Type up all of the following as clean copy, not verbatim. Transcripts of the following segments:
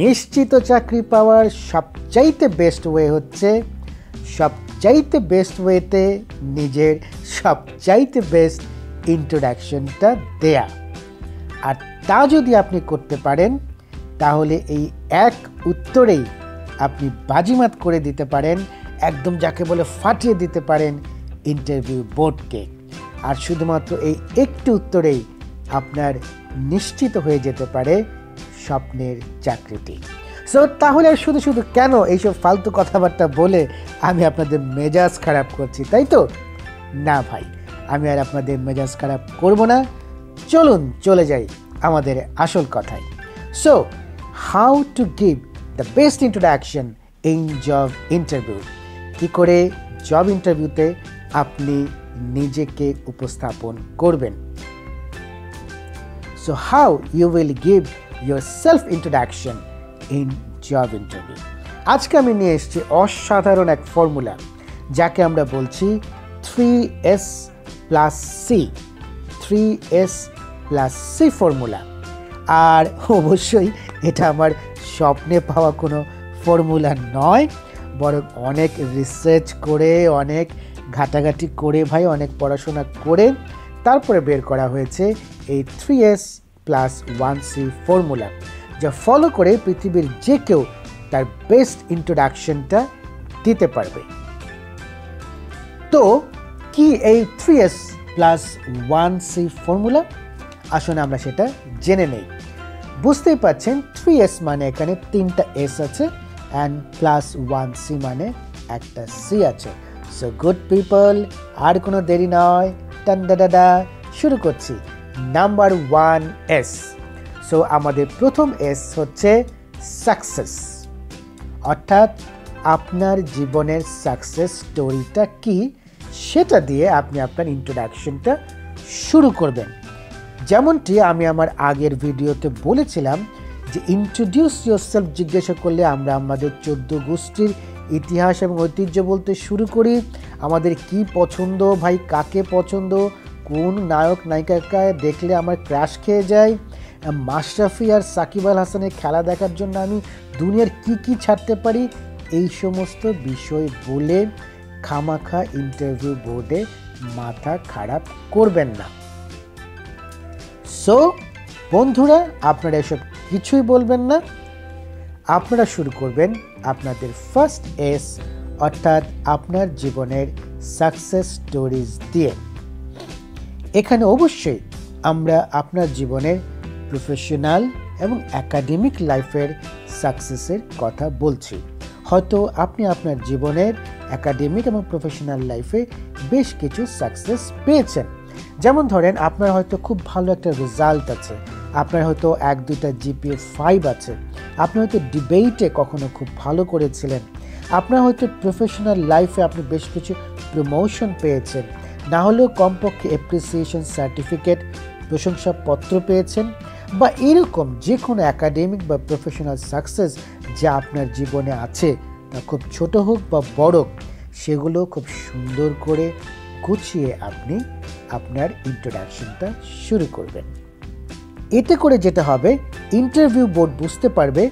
নিশ্চিত চাকরি পাওয়ার সবচাইতে বেস্ট ওয়ে হচ্ছে সবচাইতে বেস্ট ওয়েতে নিজের সবচাইতে বেস্ট ইন্ট্রোডাকশনটা দেয়া। আর তা যদি আপনি করতে পারেন তাহলে এই এক উত্তরেই আপনি বাজিমাত করে দিতে পারেন, একদম যাকে বলে ফাটিয়ে দিতে পারেন ইন্টারভিউ বোর্ডকে। আর শুধুমাত্র এই একটি উত্তরেই আপনার নিশ্চিত হয়ে যেতে পারে স্বপ্নের চাকরিটি। সো তাহলে শুধু শুধু কেন এইসব ফালতু কথাবার্তা বলে আমি আপনাদের মেজাজ খারাপ করছি, তাই তো? না ভাই, আমি আর আপনাদের মেজাজ খারাপ করব না। চলুন চলে যাই আমাদের আসল কথায়। So how to give the best introduction in job interview, কী করে জব ইন্টারভিউতে আপনি নিজেকে উপস্থাপন করবেন। So how you will give your self introduction in job interview. আজকে আমি নিয়ে এসেছি অসাধারণ এক ফর্মুলা যাকে আমরা বলছি 3S+C 3S+C ফর্মুলা। আর অবশ্যই এটা আমার স্বপ্নে পাওয়া কোনো ফর্মুলা নয়, বরং অনেক রিসার্চ করে, অনেক ঘাটাঘাটি করে ভাই, অনেক পড়াশোনা করে তারপরে বের করা হয়েছে এই 3S+1C ফর্মুলা, যা ফলো করে পৃথিবীর যে কেউ তার বেস্ট ইন্ট্রোডাকশনটা দিতে পারবে। তো কি এই 3S+1C ফর্মুলা? আসুন আমরা সেটা জেনে নেই। বুঝতেই পারছেন 3S মানে এখানে 3টা S আছে অ্যান্ড +1C মানে একটা C আছে। সো গুড পিপল, আর কোনো দেরি নয়, টান্ডাডাডা শুরু করছি। Number 1S। সো আমাদের প্রথম S হচ্ছে সাকসেস, অর্থাৎ আপনার জীবনের সাকসেস স্টোরিটা কি সেটা দিয়ে আপনি আপনার ইন্ট্রোডাকশনটা শুরু করবেন। যেমনটি আমি আমার আগের ভিডিওতে বলেছিলাম যে ইন্ট্রোডিউস ইয়োরসেলফ জিজ্ঞাসা করলে আমরা আমাদের 14 গোষ্ঠীর ইতিহাস এবং ঐতিহ্য বলতে শুরু করি। আমাদের কি পছন্দ ভাই, কাকে পছন্দ, কোন নায়ক নায়িকাকে দেখলে আমার ক্র্যাশ খেয়ে যায়, মাশরাফি আর সাকিব আল হাসানের খেলা দেখার জন্য আমি দুনিয়ার কি কি ছাড়তে পারি, এই সমস্ত বিষয় বলে খামাখা ইন্টারভিউ বোর্ডে মাথা খারাপ করবেন না। সো বন্ধুরা, আপনারা এসব কিছুই বলবেন না। আপনারা শুরু করবেন আপনাদের ফার্স্ট S অর্থাৎ আপনার জীবনের সাকসেস স্টোরিজ দিয়ে। এখানে অবশ্যই আমরা আপনার জীবনের প্রফেশনাল এবং অ্যাকাডেমিক লাইফের সাকসেসের কথা বলছি। হয়তো আপনি আপনার জীবনের অ্যাকাডেমিক এবং প্রফেশনাল লাইফে বেশ কিছু সাকসেস পেয়েছেন। যেমন ধরেন আপনার হয়তো খুব ভালো একটা রেজাল্ট আছে, আপনার হয়তো 1-2টা GPA 5 আছে, আপনি হয়তো ডিবেটে কখনো খুব ভালো করেছিলেন, আপনার হয়তো প্রফেশনাল লাইফে আপনি বেশ কিছু প্রমোশন পেয়েছেন, না হলেও কমপক্ষে অ্যাপ্রিসিয়েশন সার্টিফিকেট, প্রশংসাপত্র পেয়েছেন, বা এরকম যে কোনো অ্যাকাডেমিক বা প্রফেশনাল সাকসেস যা আপনার জীবনে আছে, তা খুব ছোট হোক বা বড়, সেগুলো খুব সুন্দর করে গুছিয়ে আপনি আপনার ইন্ট্রোডাকশনটা শুরু করবেন। এতে করে যেটা হবে, ইন্টারভিউ বোর্ড বুঝতে পারবে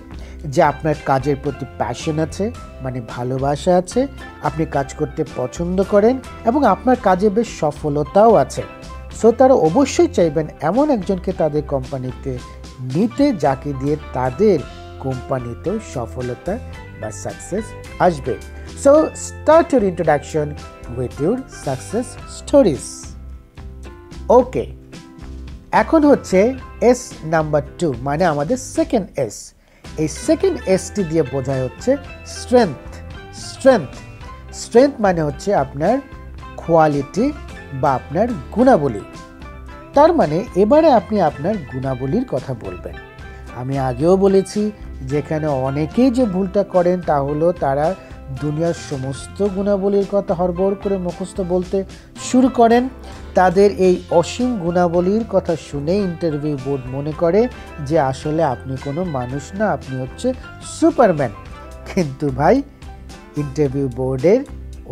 যে আপনার কাজের প্রতি প্যাশন আছে, মানে ভালোবাসা আছে, আপনি কাজ করতে পছন্দ করেন এবং আপনার কাজে বেশ সফলতাও আছে। সো তারা অবশ্যই চাইবেন এমন একজনকে তাদের কোম্পানিতে নিতে যাকে দিয়ে তাদের কোম্পানিতেও সফলতা বা সাকসেস আসবে। So start your introduction with your success stories. Okay, এখন হচ্ছে S নাম্বার 2 মানে আমাদের সেকেন্ড S। এই সেকেন্ড এসটি দিয়ে বোঝায় হচ্ছে স্ট্রেংথ। স্ট্রেংথ মানে হচ্ছে আপনার কোয়ালিটি বা আপনার গুণাবলী। তার মানে এবারে আপনি আপনার গুণাবলীর কথা বলবেন। আমি আগেও বলেছি যেখানে অনেকেই যে ভুলটা করেন তা হলো তারা দুনিয়ার সমস্ত গুণাবলীর কথা হরবড় করে মুখস্থ বলতে শুরু করেন। তাদের এই অসীম গুণাবলীর কথা শুনে ইন্টারভিউ বোর্ড মনে করে যে আসলে আপনি কোনো মানুষ না, আপনি হচ্ছে সুপারম্যান। কিন্তু ভাই, ইন্টারভিউ বোর্ডের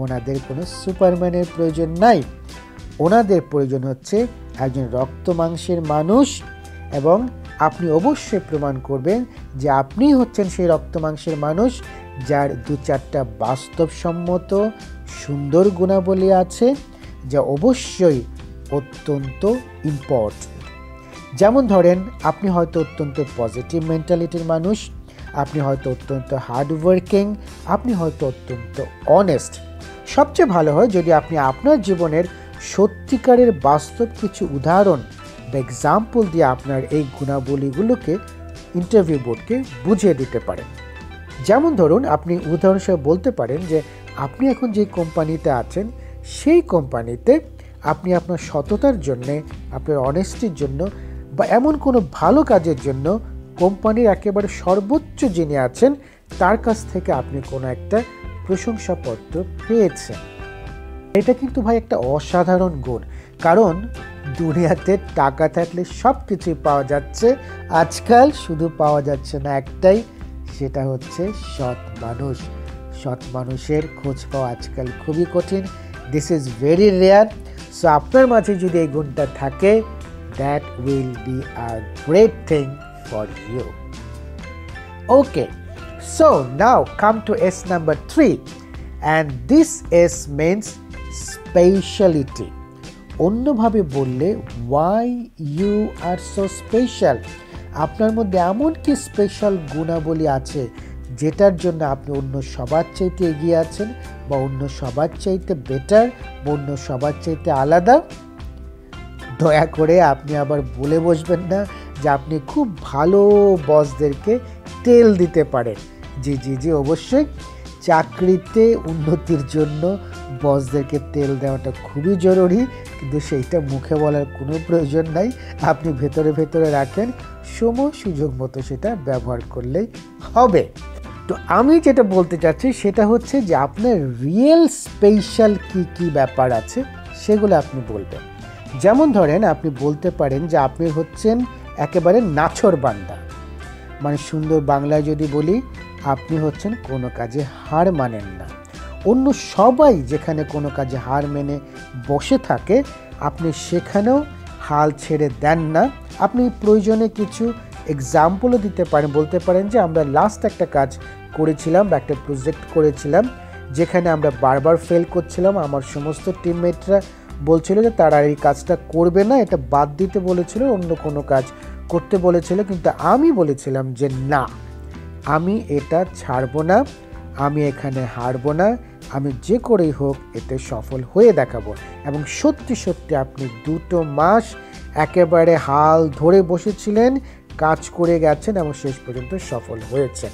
ওনাদের কোনো সুপারম্যানের প্রয়োজন নাই। ওনাদের প্রয়োজন হচ্ছে একজন রক্ত মাংসের মানুষ, এবং আপনি অবশ্যই প্রমাণ করবেন যে আপনি হচ্ছেন সেই রক্তমাংসের মানুষ যার দু চারটা বাস্তবসম্মত সুন্দর গুণাবলী আছে, যা অবশ্যই অত্যন্ত ইম্পর্টেন্ট। যেমন ধরেন, আপনি হয়তো অত্যন্ত পজিটিভ মেন্টালিটির মানুষ, আপনি হয়তো অত্যন্ত হার্ডওয়ার্কিং, আপনি হয়তো অত্যন্ত অনেস্ট। সবচেয়ে ভালো হয় যদি আপনি আপনার জীবনের সত্যিকারের বাস্তব কিছু উদাহরণ বা এক্সাম্পল দিয়ে আপনার এই গুণাবলীগুলোকে ইন্টারভিউ বোর্ডকে বুঝিয়ে দিতে পারেন। যেমন ধরুন, আপনি উদাহরণস্বরূপ বলতে পারেন যে আপনি এখন যে কোম্পানিতে আছেন সেই কোম্পানিতে আপনি আপনার সততার জন্যে, আপনার অনেস্টির জন্য বা এমন কোনো ভালো কাজের জন্য কোম্পানির একেবারে সর্বোচ্চ যিনি আছেন তার কাছ থেকে আপনি কোনো একটা প্রশংসাপত্র পেয়েছেন। এটা কিন্তু ভাই একটা অসাধারণ গুণ, কারণ দুনিয়াতে টাকা থাকলে সব কিছুই পাওয়া যাচ্ছে, আজকাল শুধু পাওয়া যাচ্ছে না একটাই, সেটা হচ্ছে সৎ মানুষ। সৎ মানুষের খোঁজ পাওয়া আজকাল খুবই কঠিন, this is very rare. So আপনার মাঝে যদি এই গুণটা থাকে, that will be a great thing for you. Okay, so now come to S number 3, and this S means speciality. অন্যভাবে বললে, why you are so special? আপনার মধ্যে এমন কি স্পেশাল গুণাবলী আছে যেটার জন্য আপনি অন্য সবার চাইতে এগিয়ে আছেন, বা অন্য সবার চাইতে বেটার, বা অন্য সবার চাইতে আলাদা? দয়া করে আপনি আবার বলে বসবেন না যে আপনি খুব ভালো বসদেরকে তেল দিতে পারেন। জি জি জি, অবশ্যই চাকরিতে উন্নতির জন্য বসদেরকে তেল দেওয়াটা খুবই জরুরি, কিন্তু সেইটা মুখে বলার কোনো প্রয়োজন নাই। আপনি ভেতরে ভেতরে রাখেন, সময় সুযোগ মতো সেটা ব্যবহার করলেই হবে। তো আমি যেটা বলতে চাচ্ছি সেটা হচ্ছে যে আপনার রিয়েল স্পেশাল কী কী ব্যাপার আছে সেগুলো আপনি বলবেন। যেমন ধরেন, আপনি বলতে পারেন যে আপনি হচ্ছেন একেবারে নাছোড়বান্দা, মানে সুন্দর বাংলায় যদি বলি, আপনি হচ্ছেন কোনো কাজে হার মানেন না। অন্য সবাই যেখানে কোনো কাজে হার মেনে বসে থাকে, আপনি সেখানেও হাল ছেড়ে দেন না। আপনি প্রয়োজনে কিছু এক্সাম্পলও দিতে পারেন, বলতে পারেন যে আমরা লাস্ট একটা কাজ করেছিলাম বা একটা প্রজেক্ট করেছিলাম যেখানে আমরা বারবার ফেল করছিলাম। আমার সমস্ত টিমমেটরা বলছিল যে তারা এই কাজটা করবে না, এটা বাদ দিতে বলেছিল, অন্য কোনো কাজ করতে বলেছিল, কিন্তু আমি বলেছিলাম যে না, আমি এটা ছাড়ব না, আমি এখানে হারব না, আমি যে করেই হোক এতে সফল হয়ে দেখাবো। এবং সত্যি সত্যি আপনি 2 মাস একেবারে হাল ধরে বসেছিলেন, কাজ করে গেছেন এবং শেষ পর্যন্ত সফল হয়েছেন।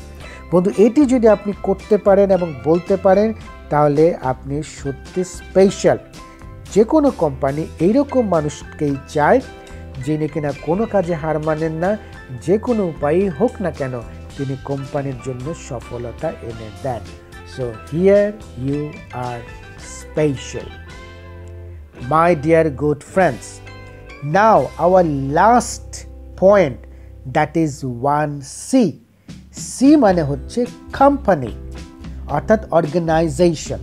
বন্ধু, এটি যদি আপনি করতে পারেন এবং বলতে পারেন, তাহলে আপনি সত্যি স্পেশাল। যে কোনো কোম্পানি এইরকম মানুষকেই চায় যিনি কিনা কোনো কাজে হার মানেন না, যে কোনো উপায়েই হোক না কেন তিনি কোম্পানির জন্য সফলতা এনে দেন। So here you are special, my dear good friends. Now our last point, that is 1C। C মানে হচ্ছে কোম্পানি, অর্থাৎ অর্গানাইজেশন।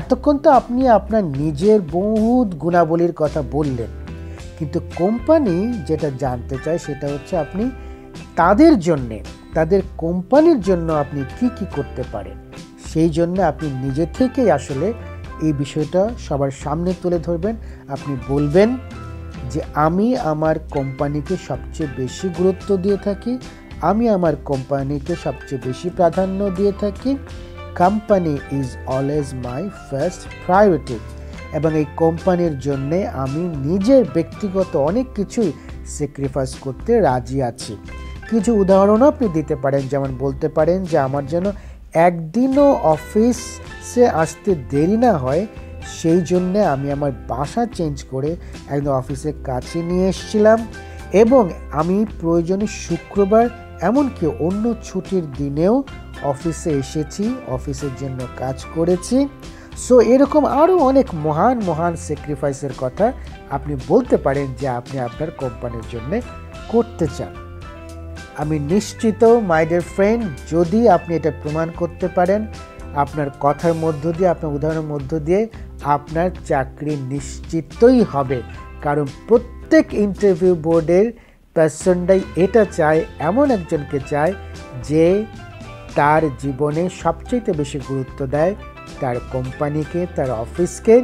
এতক্ষণ তো আপনি আপনার নিজের বহুত গুণাবলীর কথা বললেন, কিন্তু কোম্পানি যেটা জানতে চায় সেটা হচ্ছে আপনি তাদের জন্যে, তাদের কোম্পানির জন্য আপনি কি কি করতে পারেন। সেই জন্য আপনি নিজে থেকেই আসলে এই বিষয়টা সবার সামনে তুলে ধরবেন। আপনি বলবেন যে আমি আমার কোম্পানিকে সবচেয়ে বেশি গুরুত্ব দিয়ে থাকি, আমি আমার কোম্পানিকে সবচেয়ে বেশি প্রাধান্য দিয়ে থাকি, company is always my first priority. এবং এই কোম্পানির জন্যে আমি নিজের ব্যক্তিগত অনেক কিছুই স্যাক্রিফাইস করতে রাজি আছি। কিছু উদাহরণও আপনি দিতে পারেন, যেমন বলতে পারেন যে আমার যেন একদিনও অফিসে আসতে দেরি না হয়, সেই জন্যে আমি আমার বাসা চেঞ্জ করে একদম অফিসের কাছে নিয়ে এসেছিলাম, এবং আমি প্রয়োজনে শুক্রবার এমনকি অন্য ছুটির দিনেও অফিসে এসেছি, অফিসের জন্য কাজ করেছি। সো এরকম আরও অনেক মহান মহান স্যাক্রিফাইসের কথা আপনি বলতে পারেন যে আপনি আপনার কোম্পানির জন্যে করতে চান। আমি নিশ্চিত মাই ডিয়ার ফ্রেন্ড, যদি আপনি এটা প্রমাণ করতে পারেন আপনার কথার মধ্য দিয়ে, আপনার উদাহরণের মধ্য দিয়ে, আপনার চাকরি নিশ্চিতই হবে। কারণ প্রত্যেক ইন্টারভিউ বোর্ডের তার সন্ডাই এটা চায় এমন একজনকে চায় যে তার জীবনে সবচেয়ে বেশি গুরুত্ব দেয় তার কোম্পানিকে, তার অফিসকে,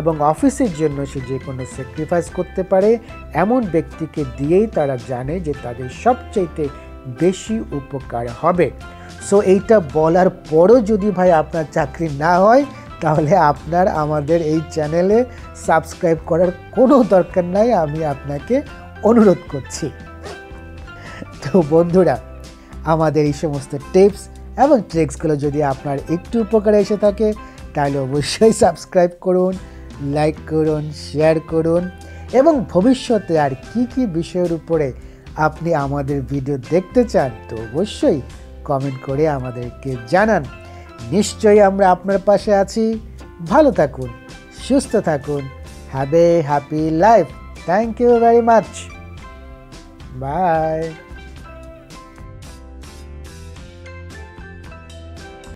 এবং অফিসের জন্য সে যে কোনো স্যাক্রিফাইস করতে পারে এমন ব্যক্তিকে দিয়েই তারা জানে যে তাদের সবচেয়ে বেশি উপকার হবে। সো এইটা বলার পরও যদি ভাই আপনার চাকরি না হয় তাহলে আপনার আমাদের এই চ্যানেলে সাবস্ক্রাইব করার কোনো দরকার নাই, আমি আপনাকে অনুরোধ করছি। তো বন্ধুরা, আমাদের এই সমস্ত টিপস এবং ট্রিক্সগুলো যদি আপনার একটু উপকারে এসে থাকে তাহলে অবশ্যই সাবস্ক্রাইব করুন, লাইক করুন, শেয়ার করুন, এবং ভবিষ্যতে আর কি কি বিষয়ের উপরে আপনি আমাদের ভিডিও দেখতে চান তো অবশ্যই কমেন্ট করে আমাদেরকে জানান। নিশ্চয়ই আমরা আপনার পাশে আছি। ভালো থাকুন, সুস্থ থাকুন, have a happy life. Thank you very much, by.